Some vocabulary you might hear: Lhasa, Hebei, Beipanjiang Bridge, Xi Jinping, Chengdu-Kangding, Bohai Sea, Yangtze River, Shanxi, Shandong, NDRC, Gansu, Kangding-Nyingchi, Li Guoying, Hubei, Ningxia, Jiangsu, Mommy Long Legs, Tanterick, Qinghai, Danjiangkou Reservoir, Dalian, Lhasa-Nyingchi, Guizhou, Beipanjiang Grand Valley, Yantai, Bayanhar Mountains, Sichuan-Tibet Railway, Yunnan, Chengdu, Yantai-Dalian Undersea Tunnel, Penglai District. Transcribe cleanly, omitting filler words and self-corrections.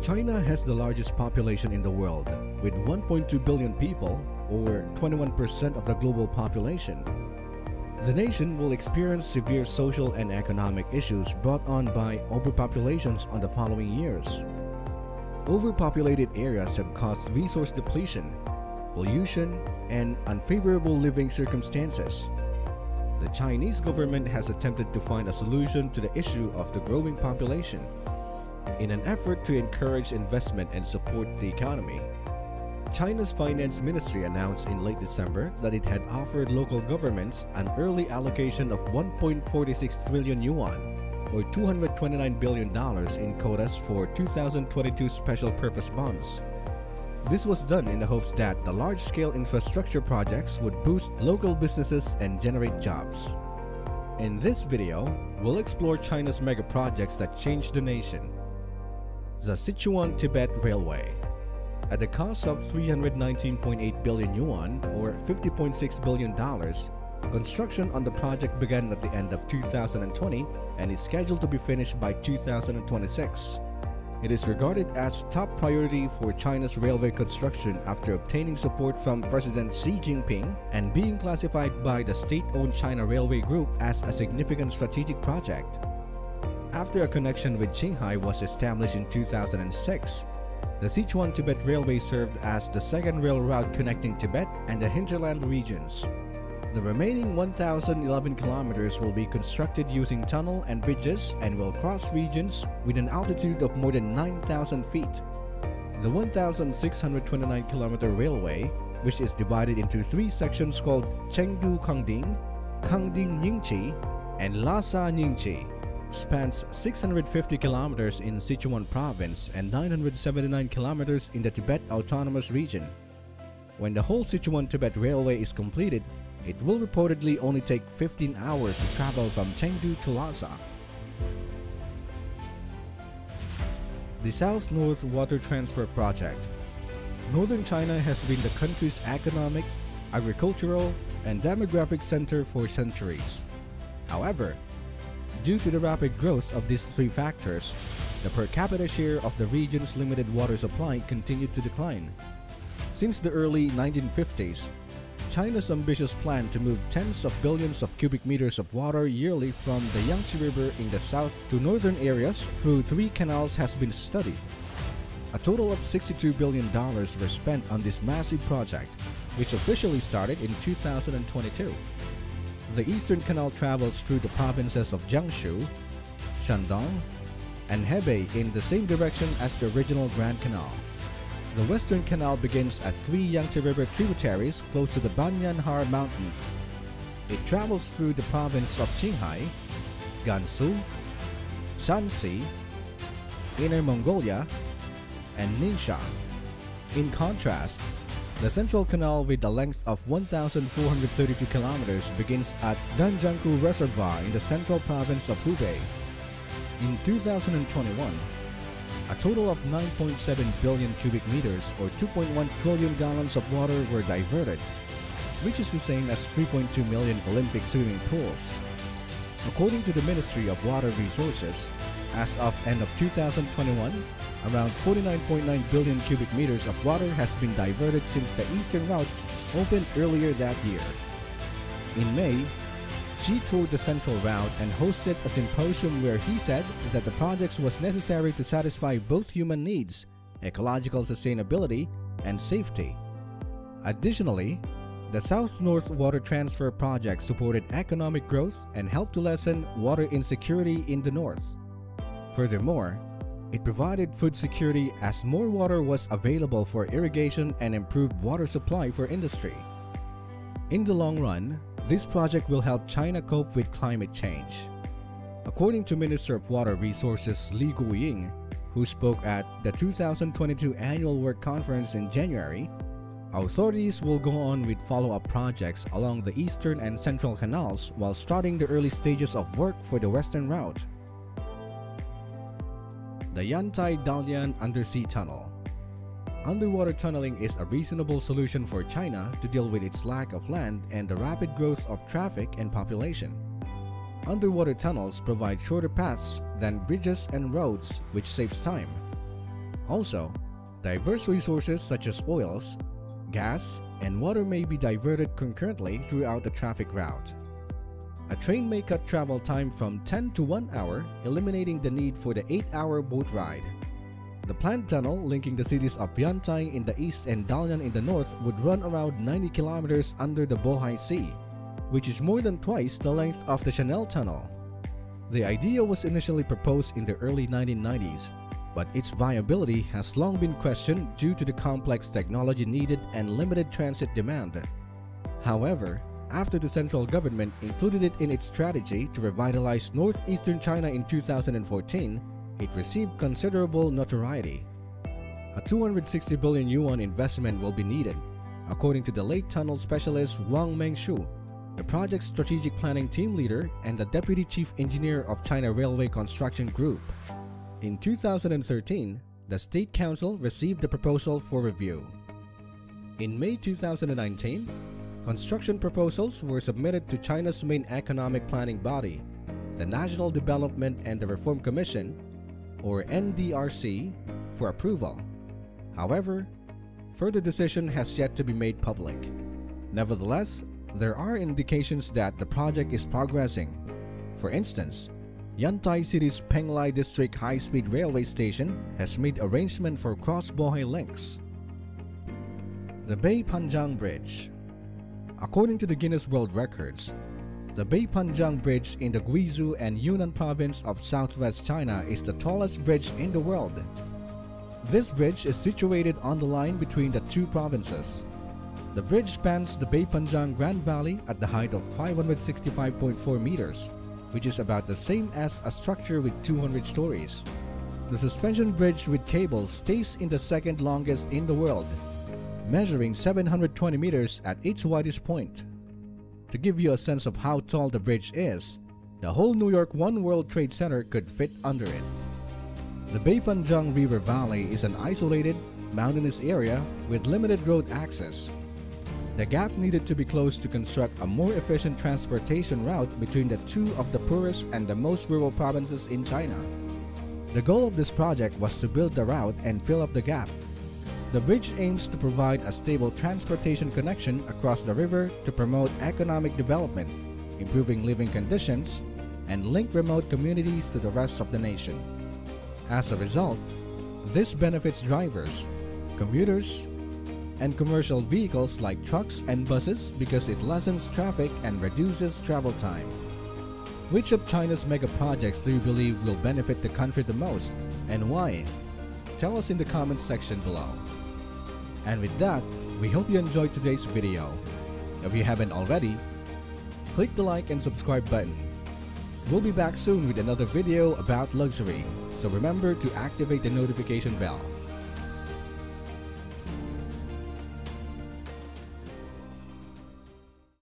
China has the largest population in the world, with 1.2 billion people, or 21% of the global population. The nation will experience severe social and economic issues brought on by overpopulations on the following years. Overpopulated areas have caused resource depletion, pollution, and unfavorable living circumstances. The Chinese government has attempted to find a solution to the issue of the growing population in an effort to encourage investment and support the economy. China's Finance Ministry announced in late December that it had offered local governments an early allocation of 1.46 trillion yuan, or $229 billion in quotas for 2022 special purpose bonds. This was done in the hopes that the large-scale infrastructure projects would boost local businesses and generate jobs. In this video, we'll explore China's mega projects that changed the nation. The Sichuan-Tibet Railway. At the cost of 319.8 billion yuan, or $50.6 billion, construction on the project began at the end of 2020 and is scheduled to be finished by 2026. It is regarded as top priority for China's railway construction after obtaining support from President Xi Jinping and being classified by the state-owned China Railway Group as a significant strategic project. After a connection with Qinghai was established in 2006, the Sichuan-Tibet Railway served as the second rail route connecting Tibet and the hinterland regions. The remaining 1,011 kilometers will be constructed using tunnel and bridges and will cross regions with an altitude of more than 9,000 feet. The 1,629-kilometer railway, which is divided into three sections called Chengdu-Kangding, Kangding-Nyingchi, and Lhasa-Nyingchi, spans 650 kilometers in Sichuan province and 979 kilometers in the Tibet Autonomous Region. When the whole Sichuan-Tibet Railway is completed, it will reportedly only take 15 hours to travel from Chengdu to Lhasa. The South-North Water Transfer Project. Northern China has been the country's economic, agricultural, and demographic center for centuries. However, due to the rapid growth of these three factors, the per capita share of the region's limited water supply continued to decline. Since the early 1950s, China's ambitious plan to move tens of billions of cubic meters of water yearly from the Yangtze River in the south to northern areas through three canals has been studied. A total of $62 billion were spent on this massive project, which officially started in 2022. The Eastern Canal travels through the provinces of Jiangsu, Shandong, and Hebei in the same direction as the original Grand Canal. The Western Canal begins at three Yangtze River tributaries close to the Bayanhar Mountains. It travels through the province of Qinghai, Gansu, Shanxi, Inner Mongolia, and Ningxia. In contrast, the Central Canal, with a length of 1,432 kilometers, begins at Danjiangkou Reservoir in the central province of Hubei. In 2021, a total of 9.7 billion cubic meters, or 2.1 trillion gallons of water, were diverted, which is the same as 3.2 million Olympic swimming pools. According to the Ministry of Water Resources, as of end of 2021, around 49.9 billion cubic meters of water has been diverted since the Eastern Route opened earlier that year. In May, Xi toured the Central Route and hosted a symposium where he said that the project was necessary to satisfy both human needs, ecological sustainability, and safety. Additionally, the South-North Water Transfer Project supported economic growth and helped to lessen water insecurity in the north. Furthermore, it provided food security as more water was available for irrigation and improved water supply for industry. In the long run, this project will help China cope with climate change. According to Minister of Water Resources Li Guoying, who spoke at the 2022 Annual Work Conference in January, authorities will go on with follow-up projects along the Eastern and Central Canals while starting the early stages of work for the Western Route. The Yantai-Dalian Undersea Tunnel. Underwater tunneling is a reasonable solution for China to deal with its lack of land and the rapid growth of traffic and population. Underwater tunnels provide shorter paths than bridges and roads, which saves time. Also, diverse resources such as oils, gas, and water may be diverted concurrently throughout the traffic route. A train may cut travel time from 10 to 1 hour, eliminating the need for the 8-hour boat ride. The planned tunnel linking the cities of Yantai in the east and Dalian in the north would run around 90 kilometers under the Bohai Sea, which is more than twice the length of the Channel Tunnel. The idea was initially proposed in the early 1990s, but its viability has long been questioned due to the complex technology needed and limited transit demand. However, after the central government included it in its strategy to revitalize northeastern China in 2014, it received considerable notoriety. A 260 billion yuan investment will be needed, according to the late tunnel specialist Wang Mengshu, the project's strategic planning team leader and the deputy chief engineer of China Railway Construction Group. In 2013, the State Council received the proposal for review. In May 2019, construction proposals were submitted to China's main economic planning body, the National Development and the Reform Commission, or NDRC, for approval. However, further decision has yet to be made public. Nevertheless, there are indications that the project is progressing. For instance, Yantai City's Penglai District high-speed railway station has made arrangement for cross-Bohai links. The Beipanjiang Bridge. According to the Guinness World Records, the Beipanjiang Bridge in the Guizhou and Yunnan province of southwest China is the tallest bridge in the world. This bridge is situated on the line between the two provinces. The bridge spans the Beipanjiang Grand Valley at the height of 565.4 meters, which is about the same as a structure with 200 stories. The suspension bridge with cables stays in the second longest in the world, measuring 720 meters at its widest point. To give you a sense of how tall the bridge is, the whole New York One World Trade Center could fit under it. The Beipanjiang River Valley is an isolated, mountainous area with limited road access. The gap needed to be closed to construct a more efficient transportation route between the two of the poorest and the most rural provinces in China. The goal of this project was to build the route and fill up the gap. The bridge aims to provide a stable transportation connection across the river to promote economic development, improving living conditions, and link remote communities to the rest of the nation. As a result, this benefits drivers, commuters, and commercial vehicles like trucks and buses because it lessens traffic and reduces travel time. Which of China's mega projects do you believe will benefit the country the most, and why? Tell us in the comments section below. And with that, we hope you enjoyed today's video. If you haven't already, click the like and subscribe button. We'll be back soon with another video about luxury, so remember to activate the notification bell.